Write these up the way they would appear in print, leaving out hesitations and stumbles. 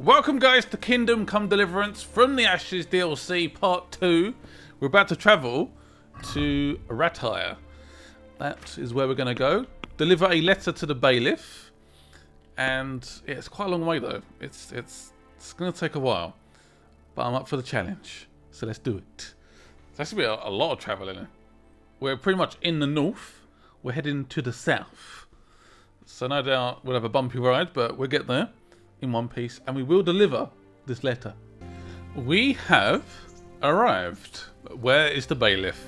Welcome guys to Kingdom Come Deliverance From the Ashes DLC Part 2. We're about to travel to Rattay. That is where we're going to go. Deliver a letter to the bailiff. And yeah, it's quite a long way though. It's going to take a while. But I'm up for the challenge. So let's do it. It's actually a lot of travelling. We're pretty much in the north. We're heading to the south. So no doubt we'll have a bumpy ride, but we'll get there in one piece, and we will deliver this letter. We have arrived. Where is the bailiff?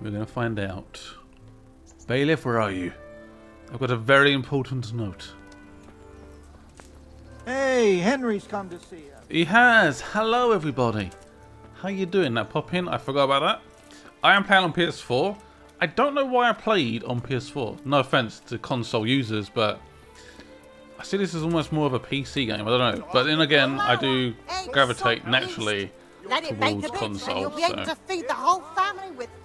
We're going to find out. Bailiff, where are you? I've got a very important note. Hey, Henry's come to see you. He has. Hello, everybody. How you doing? Now, pop in. I forgot about that. I am playing on PS4. I don't know why I played on PS4. No offense to console users, but I see this is almost more of a PC game, I don't know. But then again, I do gravitate naturally towards consoles.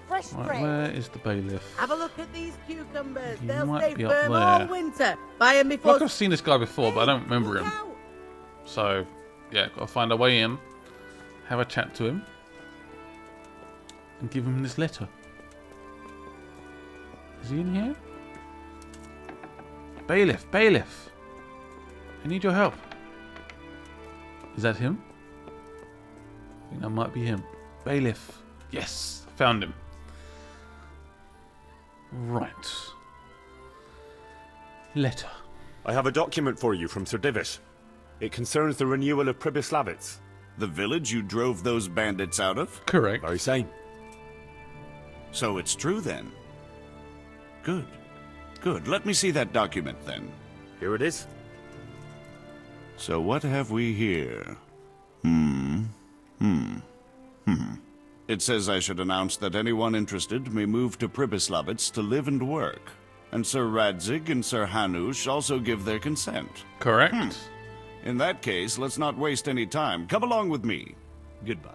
Right, where is the bailiff? Have a look at these cucumbers. They'll stay firm all winter. Buy them before. Look, I've seen this guy before, but I don't remember him. So, yeah, gotta find a way in, have a chat to him, and give him this letter. Is he in here? Bailiff, bailiff! I need your help. Is that him? I think that might be him. Bailiff. Yes, found him. Right. Letter. I have a document for you from Sir Divis. It concerns the renewal of Pribislavitz. The village you drove those bandits out of? Correct. Very same. So it's true then. Good. Good. Let me see that document then. Here it is. So what have we here? It says I should announce that anyone interested may move to Pribislavitz to live and work. And Sir Radzig and Sir Hanush also give their consent. Correct. In that case, let's not waste any time. Come along with me. Goodbye.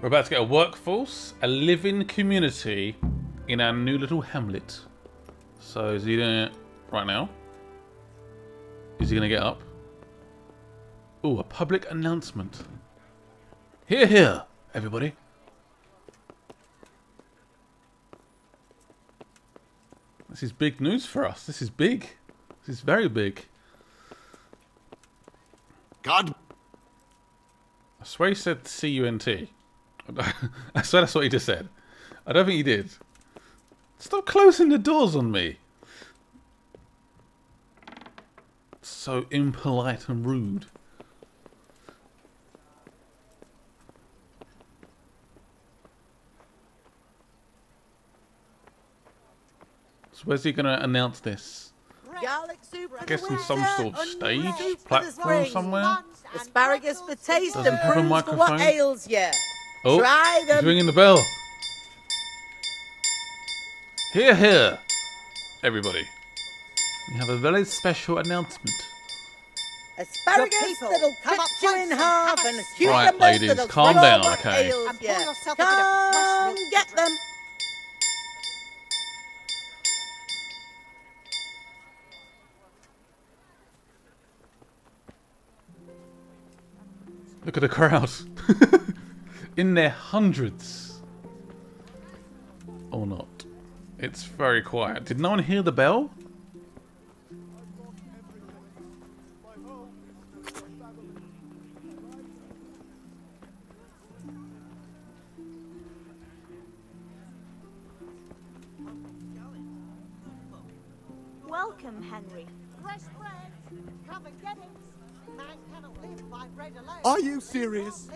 We're about to get a workforce, a living community in our new little hamlet. So is he doing it right now? Is he going to get up? Ooh, a public announcement. Hear, hear, everybody. This is big news for us. This is big. This is very big. God. I swear he said C-U-N-T. I swear that's what he just said. I don't think he did. Stop closing the doors on me. So impolite and rude. So where's he going to announce this? I guess in some sort of stage platform somewhere. Asparagus for taste and prunes for what ails you. Oh, he's ringing the bell. Hear, hear, everybody. We have a very special announcement. Asparagus that'll cut you in half and cucumbers. Right, ladies, calm down, okay? Come get them. Look at the crowd. In their hundreds. Or not. It's very quiet. Did no one hear the bell? Welcome, Henry. Fresh bread. Come and get it. Man cannot live by bread alone. Are you serious?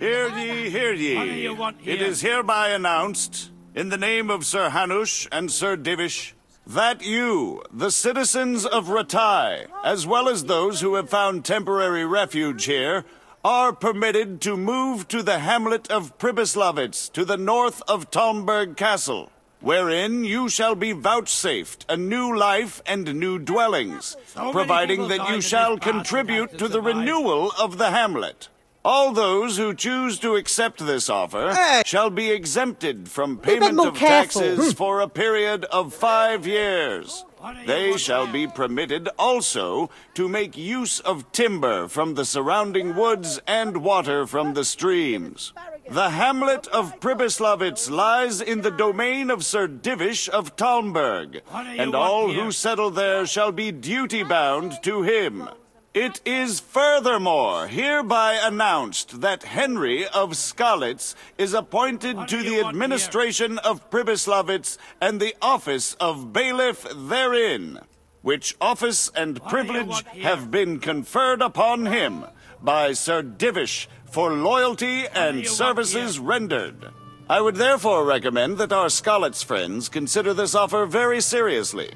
Hear ye, hear ye. What do you want here? It is hereby announced, in the name of Sir Hanush and Sir Divis, that you, the citizens of Rattay, as well as those who have found temporary refuge here, are permitted to move to the hamlet of Pribislavitz, to the north of Tomberg Castle, wherein you shall be vouchsafed a new life and new dwellings, providing that you shall contribute to the renewal of the hamlet. All those who choose to accept this offer shall be exempted from payment of taxes for a period of 5 years. They shall be permitted also to make use of timber from the surrounding woods and water from the streams. The hamlet of Pribislavitz lies in the domain of Sir Divis of Tomberg, and all who settle there shall be duty-bound to him. It is furthermore hereby announced that Henry of Skalitz is appointed to the administration of Pribislavitz and the office of bailiff therein, which office and privilege have been conferred upon him by Sir Divis for loyalty and services rendered. I would therefore recommend that our Skalitz friends consider this offer very seriously,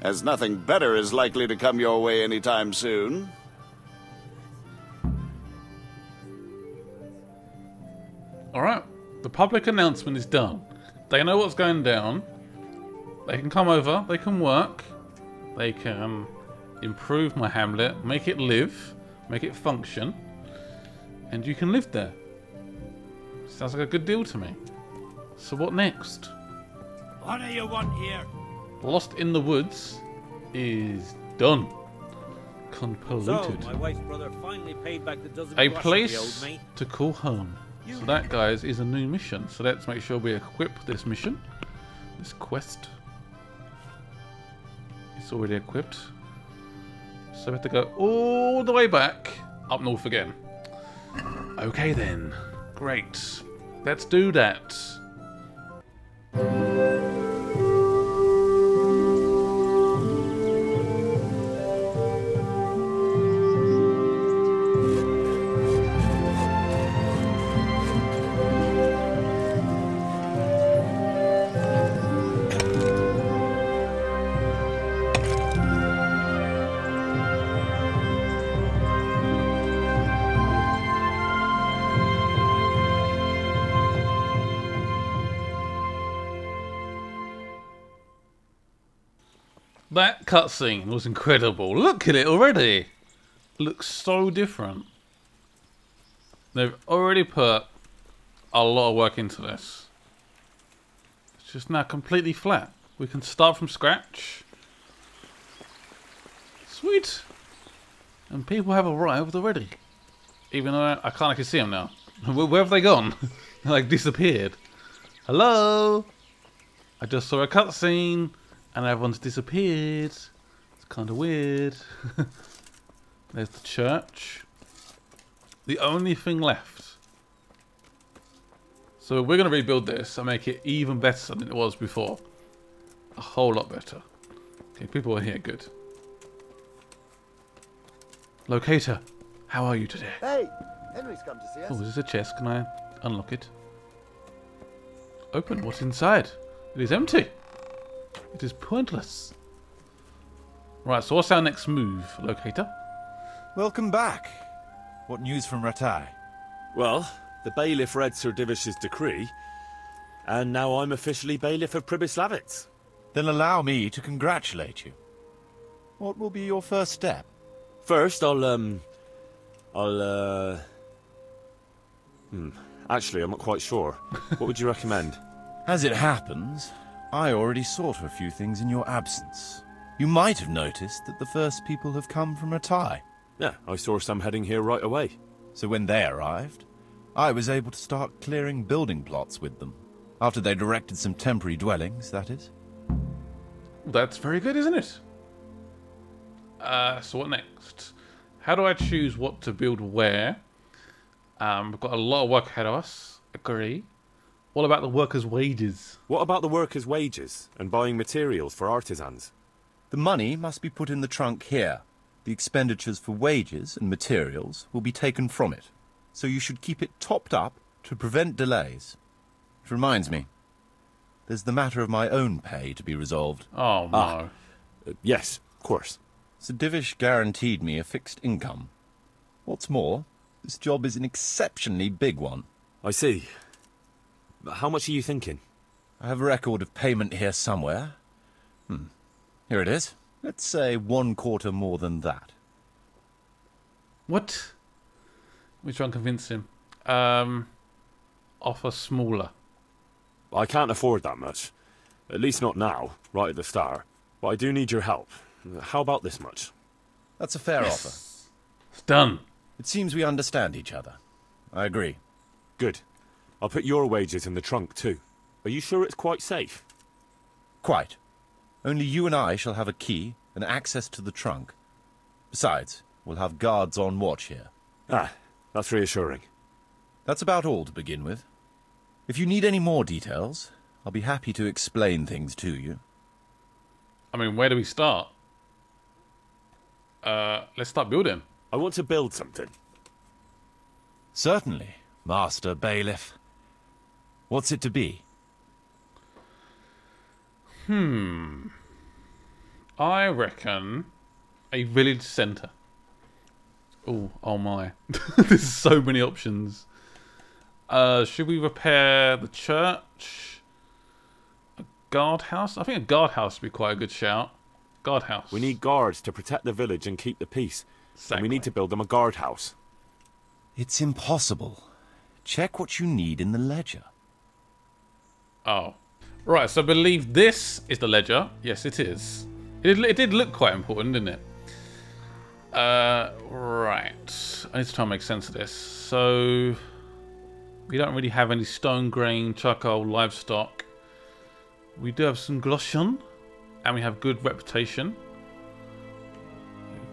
as nothing better is likely to come your way anytime soon. Alright, the public announcement is done. They know what's going down. They can come over, they can work, they can improve my hamlet, make it live, make it function, and you can live there. Sounds like a good deal to me. So what next? What do you want here? Lost in the Woods is done. Convoluted. So, my wife's brother finally paid back the dozen a place to call home. So that, guys, is a new mission. So let's make sure we equip this mission. This quest. It's already equipped. So we have to go all the way back up north again. Okay then. Great. Let's do that. That cutscene was incredible. Look at it already. Looks so different. They've already put a lot of work into this. It's just now completely flat. We can start from scratch. Sweet. And people have arrived already. Even though I can't actually see them now. Where have they gone? They like disappeared. Hello? I just saw a cutscene. And everyone's disappeared. It's kind of weird. There's the church. The only thing left. So we're going to rebuild this and make it even better than it was before. A whole lot better. Okay, people are here. Good. Locator, how are you today? Hey, Henry's come to see us. Oh, is this a chest? Can I unlock it? Open. What's inside? It is empty. It is pointless. Right, so what's our next move, Locator? Welcome back. What news from Rattay? Well, the bailiff read Sir Divish's decree, and now I'm officially bailiff of Pribislavitz. Then allow me to congratulate you. What will be your first step? First, Actually, I'm not quite sure. What would you recommend? As it happens, I already sought a few things in your absence. You might have noticed that the first people have come from Rattay. Yeah, I saw some heading here right away. So when they arrived, I was able to start clearing building plots with them. After they erected some temporary dwellings, that is. That's very good, isn't it? So what next? How do I choose what to build where? We've got a lot of work ahead of us. Agree. What about the workers' wages? What about the workers' wages and buying materials for artisans? The money must be put in the trunk here. The expenditures for wages and materials will be taken from it. So you should keep it topped up to prevent delays. It reminds me, there's the matter of my own pay to be resolved. Oh, no. Yes, of course. Sir Divis guaranteed me a fixed income. What's more, this job is an exceptionally big one. I see. How much are you thinking? I have a record of payment here somewhere. Here it is. Let's say 1/4 more than that. What? Let me try and convince him. Offer smaller. I can't afford that much. At least not now, right at the start. But I do need your help. How about this much? That's a fair offer. It's done. It seems we understand each other. I agree. Good. I'll put your wages in the trunk, too. Are you sure it's quite safe? Quite. Only you and I shall have a key and access to the trunk. Besides, we'll have guards on watch here. Ah, that's reassuring. That's about all to begin with. If you need any more details, I'll be happy to explain things to you. I mean, where do we start? Let's start building. I want to build something. Certainly, Master Bailiff. What's it to be? I reckon a village centre. Oh my. There's so many options. Should we repair the church? A guardhouse? I think a guardhouse would be quite a good shout. Guardhouse. We need guards to protect the village and keep the peace. Exactly. And we need to build them a guardhouse. It's impossible. Check what you need in the ledger. Oh. Right, so I believe this is the ledger. Yes, it is. It did look quite important, didn't it? Right. I need to try and make sense of this. So, we don't really have any stone, grain, charcoal, livestock. We do have some glossian, and we have good reputation.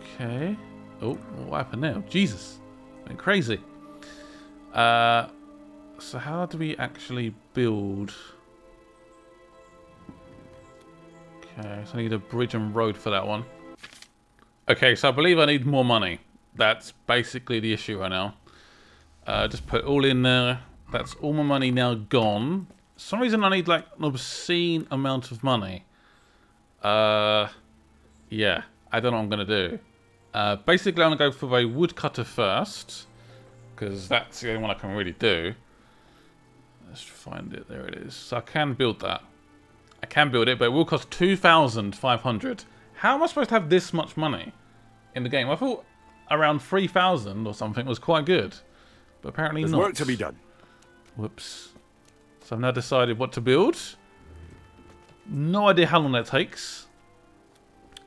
Okay. Oh, what happened now? Jesus. Went crazy. So how do we actually build... Okay, so I need a bridge and road for that one. Okay, so I believe I need more money. That's basically the issue right now. Just put it all in there. That's all my money now gone. For some reason I need like an obscene amount of money. Yeah, I don't know what I'm going to do. Basically I'm going to go for a woodcutter first. Because that's the only one I can really do. Let's find it. There it is. So I can build that. I can build it, but it will cost 2,500. How am I supposed to have this much money in the game? I thought around 3,000 or something was quite good, but apparently not. There's work to be done. Whoops. So I've now decided what to build. No idea how long that takes.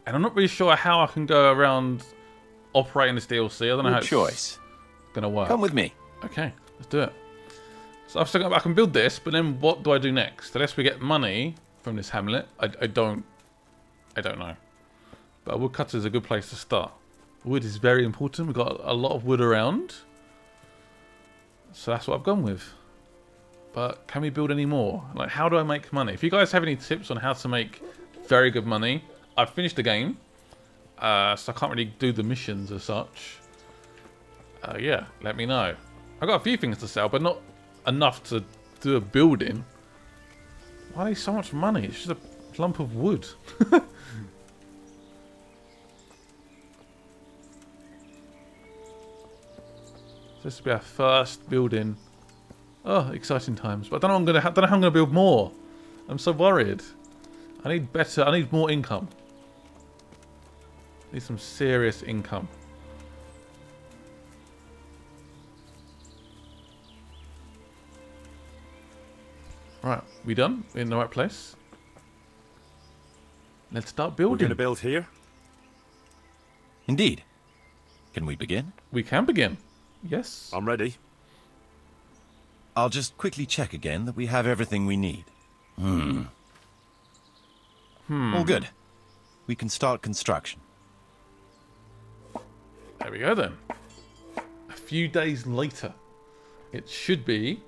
And I'm not really sure how I can go around operating this DLC. I don't know how it's going to work. Come with me. Okay, let's do it. So I've still got, I can build this, but then what do I do next? Unless we get money... from this hamlet, I don't know, but woodcutter is a good place to start. Wood is very important. We've got a lot of wood around, so that's what I've gone with. But can we build any more? Like, how do I make money? If you guys have any tips on how to make very good money, I've finished the game, so I can't really do the missions as such. Yeah, let me know. I've got a few things to sell, but not enough to do a building. Why are they so much money? It's just a lump of wood. This will be our first building. Oh, exciting times! But I don't know. I don't know how I'm gonna build more. I'm so worried. I need better. I need more income. I need some serious income. Right, we done? We're in the right place? Let's start building. We're going to build here? Indeed. Can we begin? We can begin. Yes. I'm ready. I'll just quickly check again that we have everything we need. All good. We can start construction. There we go then. A few days later. It should be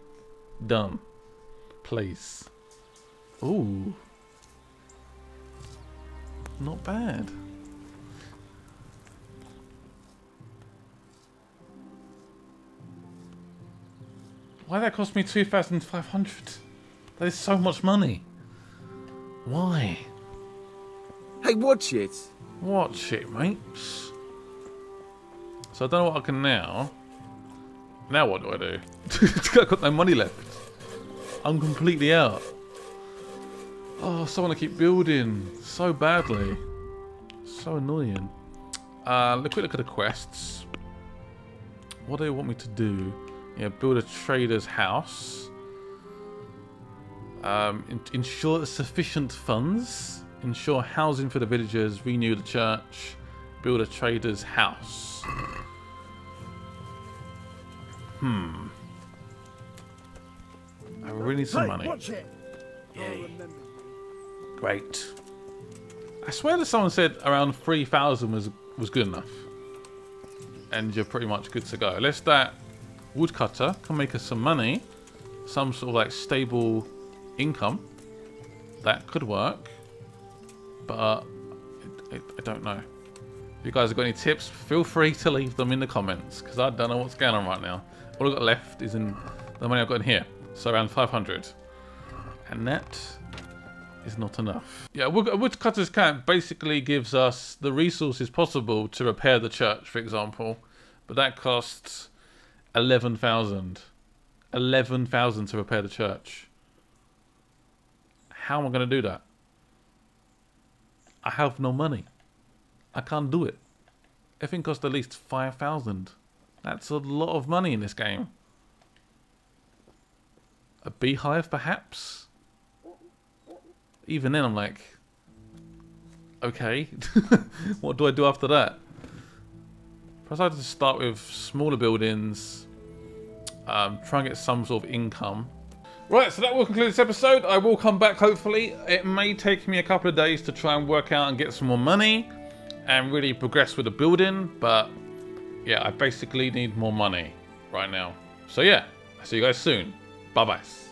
done. Place. Ooh. Not bad. Why that cost me 2,500? That is so much money. Why? Hey, watch it. Watch it, mates. So I don't know what I can now. Now what do I do? I've got no money left. I'm completely out. Oh, I still want to keep building so badly. So annoying. Quick look at the quests. What do they want me to do? Yeah, build a trader's house. Ensure sufficient funds. ensure housing for the villagers, renew the church, build a trader's house. I really need some money. Yay. Great. I swear that someone said around 3,000 was good enough. And you're pretty much good to go. Unless that woodcutter can make us some money. Some sort of like stable income. That could work. But I don't know. If you guys have got any tips, feel free to leave them in the comments. Because I don't know what's going on right now. All I've got left is in the money I've got in here. So around 500. And that is not enough. Yeah, woodcutter's camp basically gives us the resources possible to repair the church, for example. But that costs 11,000. 11,000 to repair the church. How am I going to do that? I have no money. I can't do it. Everything costs at least 5,000. That's a lot of money in this game. A beehive, perhaps? Even then, I'm like, okay, what do I do after that? Perhaps I have to start with smaller buildings, try and get some sort of income. Right, so that will conclude this episode. I will come back, hopefully. It may take me a couple of days to try and work out and get some more money and really progress with the building, but yeah, I basically need more money right now. So yeah, I'll see you guys soon. Bye-bye.